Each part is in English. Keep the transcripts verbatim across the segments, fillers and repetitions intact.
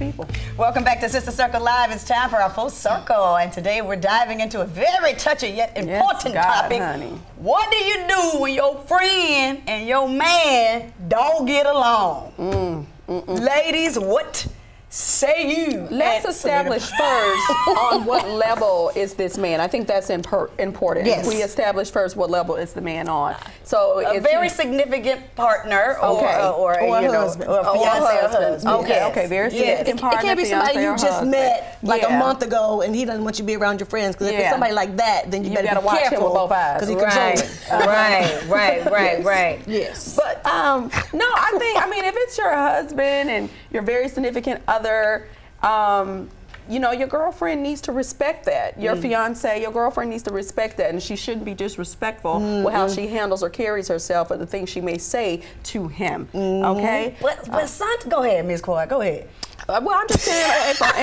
people. Welcome back to Sister Circle Live. It's time for our full circle, and today we're diving into a very touchy yet important yes, God, topic. Honey. What do you do when your friend and your man don't get along? Mm, mm, mm. Ladies, what say you? Let's establish first on what level is this man. I think that's important. Yes. We establish first what level is the man on. So a very he, significant partner, okay. or, or, or a you know, husband, or a fiance, husband. Okay, yes. okay, very significant yes. partner. It can't be somebody you just husband. met like yeah. a month ago, and he doesn't want you to be around your friends. Because if yeah. it's somebody like that, then you, you better gotta be watch careful him with both eyes. Because he right. controls. right, right, right, right. Yes. But um, no, I think I mean if it's your husband and your very significant other. Um, you know, your girlfriend needs to respect that. Your mm. fiance, your girlfriend needs to respect that, and she shouldn't be disrespectful mm-hmm. with how she handles or carries herself or the things she may say to him. Mm-hmm. Okay? But, but uh, son, go ahead, Miz Quad, go ahead. Uh, well, I'm just saying, in front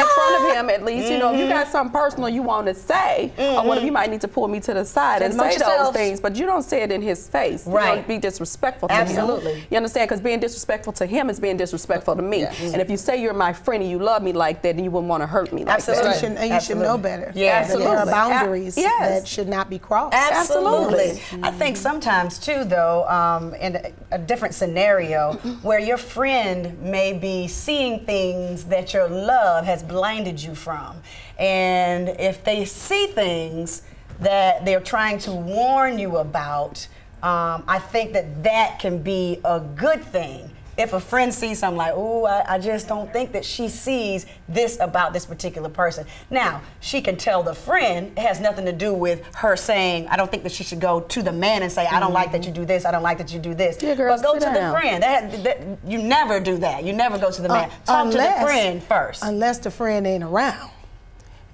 of him, at least, mm-hmm. you know, if you got something personal you want to say, mm-hmm. or what if you might need to pull me to the side and say yourself. those things, but you don't say it in his face. Right. You know, be disrespectful to Absolutely. him. You understand? Because being disrespectful to him is being disrespectful to me. Yeah. Mm-hmm. And if you say you're my friend and you love me like that, then you wouldn't want to hurt me like Absolutely. that. Absolutely. And you Absolutely. should know better. Yeah. Absolutely. There are boundaries A yes. that should not be crossed. Absolutely. Absolutely. I think sometimes, too, though, um, in a, a different scenario, where your friend may be seeing things that your love has blinded you from. And if they see things that they're trying to warn you about, um, I think that that can be a good thing. If a friend sees something like, oh, I, I just don't think that she sees this about this particular person. Now, she can tell the friend, it has nothing to do with her saying, I don't think that she should go to the man and say, I don't mm-hmm. like that you do this, I don't like that you do this. Yeah, girl, but go to down. the friend. That, that, you never do that. You never go to the man. Uh, Talk unless, to the friend first. Unless the friend ain't around.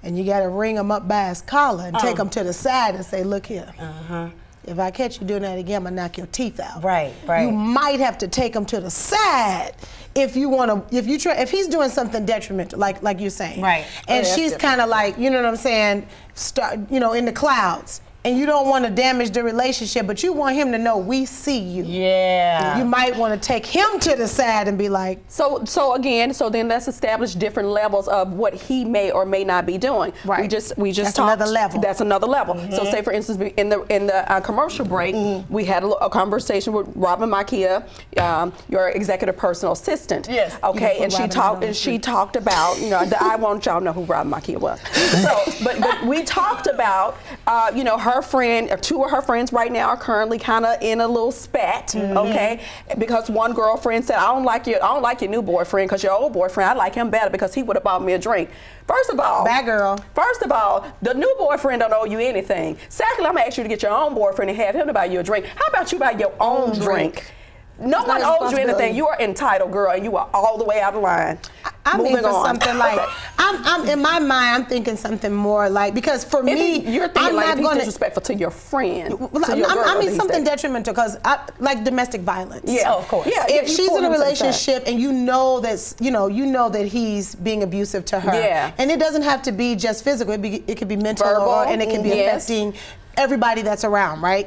And you got to ring him up by his collar and uh-huh. take him to the side and say, look here. Uh-huh. If I catch you doing that again, I'm gonna knock your teeth out. Right, right. You might have to take him to the side if you want to. If you try, if he's doing something detrimental, like like you're saying. Right. And yeah, she's kind of like, you know what I'm saying, start, you know, in the clouds. And you don't want to damage the relationship, but you want him to know we see you. Yeah. You might want to take him to the side and be like. So, so again, so then let's establish different levels of what he may or may not be doing. Right. We just, we just that's talked. Another level. That's another level. Mm-hmm. So, say for instance, in the in the uh, commercial break, mm-hmm. we had a, a conversation with Robyn Makiya, um, your executive personal assistant. Yes. Okay, and she talked, and she talked about, you know, the, I want y'all know who Robyn Makiya was. So, but but we talked about, uh, you know, her. Her friend, or two of her friends right now are currently kind of in a little spat, mm-hmm. okay? Because one girlfriend said, I don't like your, I don't like your new boyfriend because your old boyfriend, I like him better because he would have bought me a drink. First of all, bad girl. First of all, the new boyfriend don't owe you anything. Secondly, I'm gonna ask you to get your own boyfriend and have him to buy you a drink. How about you buy your own drink? drink? No it's one owes you anything. You are entitled, girl, and you are all the way out of line. I Moving mean, for on. something like, I'm, I'm in my mind, I'm thinking something more like, because for if me, you're thinking I'm like not if he's gonna, disrespectful to your friend. Well, to your I mean, something detrimental, because like domestic violence. Yeah, oh, of course. Yeah, if yeah, she's in a relationship and you know that, you know, you know that he's being abusive to her. Yeah. And it doesn't have to be just physical. It, be, it could be mental, Verbal, or, and it can be yes. affecting everybody that's around, right?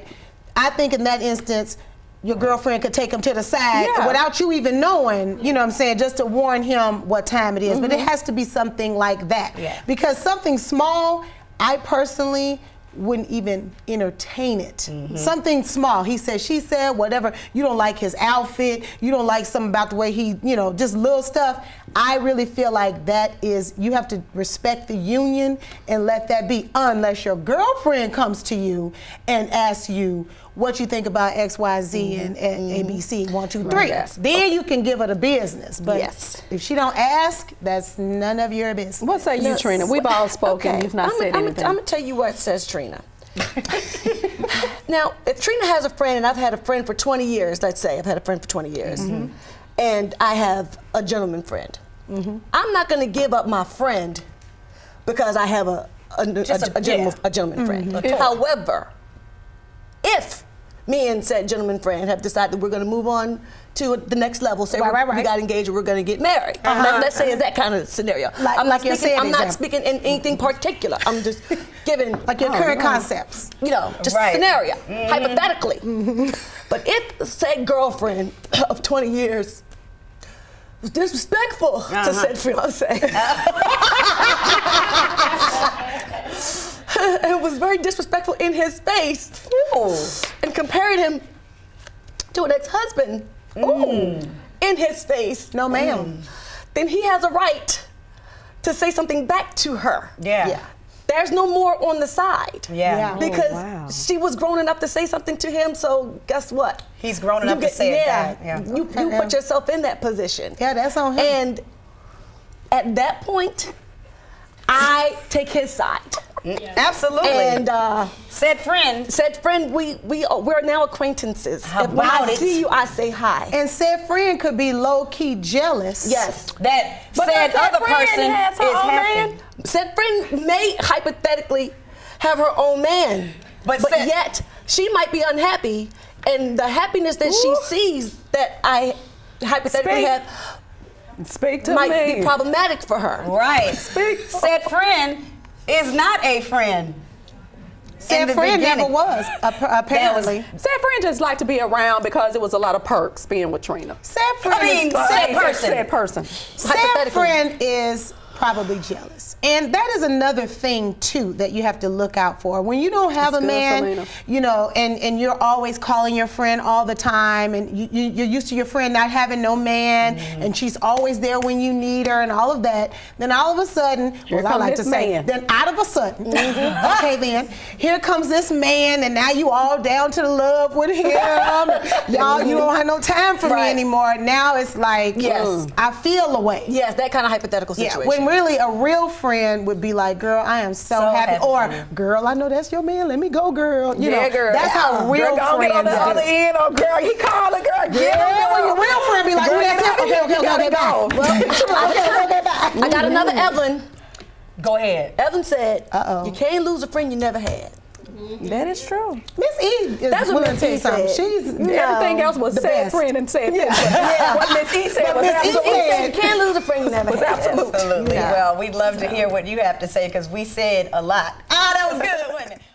I think in that instance, your girlfriend could take him to the side yeah. without you even knowing, you know what I'm saying, just to warn him what time it is. Mm-hmm. But it has to be something like that. Yeah. Because something small, I personally wouldn't even entertain it. Mm-hmm. Something small, he said, she said, whatever, you don't like his outfit, you don't like something about the way he, you know, just little stuff. I really feel like that is, you have to respect the union and let that be, unless your girlfriend comes to you and asks you what you think about X, Y, Z, mm-hmm. and, and mm-hmm. A B C, one, two, three. Right. Then okay. you can give her the business. But yes. if she don't ask, that's none of your business. What say you, Trina? We've all spoken. Okay. You've not I'm said a, anything. I'm gonna tell you what says Trina. Now, if Trina has a friend, and I've had a friend for twenty years, let's say, I've had a friend for twenty years, mm-hmm. and I have a gentleman friend. Mm-hmm. I'm not gonna give up my friend because I have a, a, a, a, a gentleman, yeah. a gentleman mm-hmm. friend. Okay. However, if me and said gentleman friend have decided we're going to move on to the next level, say right, right, right. we got engaged or we're going to get married. Uh-huh. Now, let's say it's that kind of scenario. Like, I'm, not, like speaking, I'm not speaking in anything particular. I'm just giving like your oh, current right. concepts, you know, just right. scenario, mm-hmm. hypothetically. Mm-hmm. But if, say, girlfriend of twenty years disrespectful uh-huh. to said fiance. It was very disrespectful in his face. Ooh. And compared him to an ex-husband. Mm. Ooh. In his face. No, ma'am. Mm. Then he has a right to say something back to her. Yeah. Yeah. There's no more on the side. Yeah. yeah. Because oh, wow. she was grown enough to say something to him, so guess what? He's grown enough get, to say yeah, it back. Yeah. You, you put yourself in that position. Yeah, that's on him. And at that point, I take his side. Yeah. Absolutely. And uh, said friend. Said friend, we, we, uh, we're now acquaintances. How if about I it? see you, I say hi. And said friend could be low-key jealous. Yes. That but said that other person has her is happy. Said friend may hypothetically have her own man, but, but said, yet she might be unhappy, and the happiness that ooh. she sees that I hypothetically Speak. have Speak to might me. be problematic for her. Right. Speak. Said friend is not a friend. Said friend beginning. never was, apparently. Was, said friend just liked to be around because it was a lot of perks being with Trina. Said friend I mean, is, said person. Said person. Said friend is probably jealous. And that is another thing, too, that you have to look out for. When you don't have That's a man, Syleena. you know, and, and you're always calling your friend all the time, and you, you, you're used to your friend not having no man, mm. and she's always there when you need her and all of that, then all of a sudden, here well, I like to say, man. then out of a sudden, mm-hmm. okay then, here comes this man, and now you all down to the love with him. Y'all, you don't have no time for right. me anymore. Now it's like, yes, mm. I feel away. Yes, that kind of hypothetical situation. Yeah, when really a real friend would be like, girl, I am so, so happy. happy or girl, I know that's your man, let me go, girl. You yeah, know, girl. That's how real girl, friends get on the is. Other end, oh girl, he called a girl, get yeah, him, girl. When your real friend be like, girl, that's it, okay, okay, okay, go. Well, okay, okay, I got another Evelyn. Go ahead. Evelyn said, uh-oh. you can't lose a friend you never had. Mm-hmm. That is true. Miss E is That's what Miss E said. She's, no, everything else was said friend and said yeah. yeah. What Miss E said but was absolutely. Said, you can't lose a friend you never had. Absolutely. Absolutely. No. Well, we'd love to hear what you have to say because we said a lot. Oh, that was good, wasn't it?